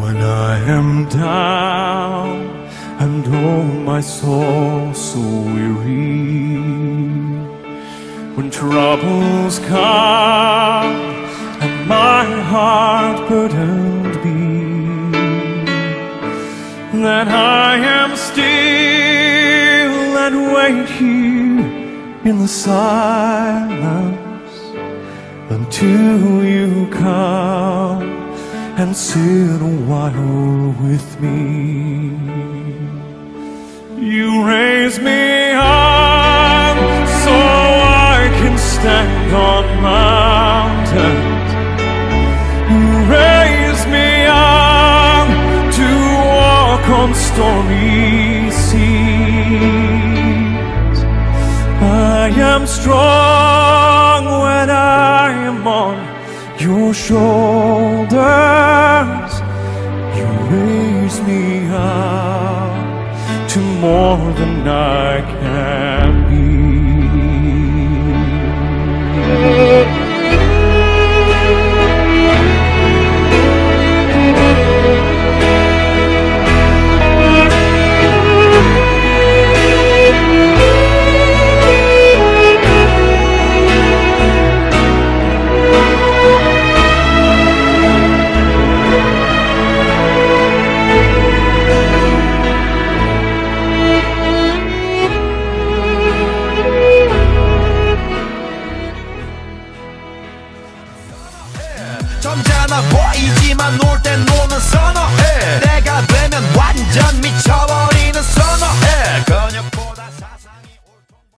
When I am down and oh my soul so weary, when troubles come and my heart burdened be, then I am still and wait here in the silence until you come and sit a while with me. You raise me up so I can stand on mountains. You raise me up to walk on stormy seas. I am strong when I am on your shoulders. You raise me up to more than I can.